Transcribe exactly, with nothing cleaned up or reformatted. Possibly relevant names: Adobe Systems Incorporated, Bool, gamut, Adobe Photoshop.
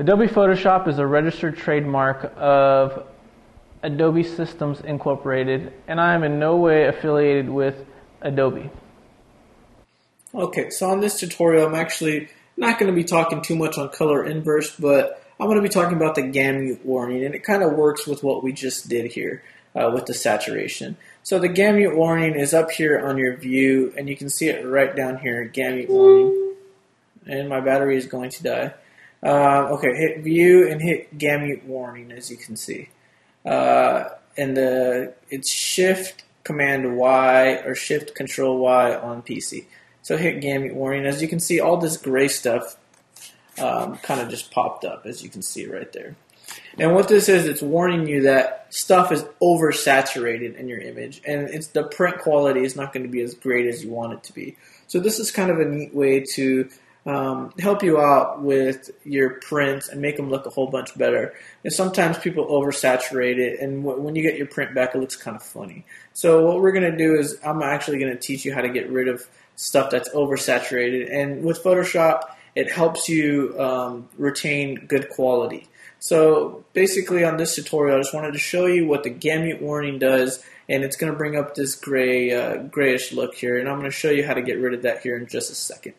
Adobe Photoshop is a registered trademark of Adobe Systems Incorporated, and I am in no way affiliated with Adobe. Okay, so on this tutorial, I'm actually not going to be talking too much on color inverse, but I'm going to be talking about the gamut warning, and it kind of works with what we just did here uh, with the saturation. So the gamut warning is up here on your view, and you can see it right down here, gamut warning. And my battery is going to die. Uh, okay, hit view and hit gamut warning, as you can see. Uh, and the it's shift command Y or shift control Y on P C. So hit gamut warning. As you can see, all this gray stuff um, kind of just popped up, as you can see right there. And what this is, it's warning you that stuff is oversaturated in your image, and it's the print quality is not going to be as great as you want it to be. So this is kind of a neat way to Um, help you out with your prints and make them look a whole bunch better. And sometimes people oversaturate it, and w when you get your print back, it looks kind of funny. So what we're going to do is I'm actually going to teach you how to get rid of stuff that's oversaturated. And with Photoshop, it helps you um, retain good quality. So basically on this tutorial, I just wanted to show you what the gamut warning does, and it's going to bring up this gray, uh, grayish look here, and I'm going to show you how to get rid of that here in just a second.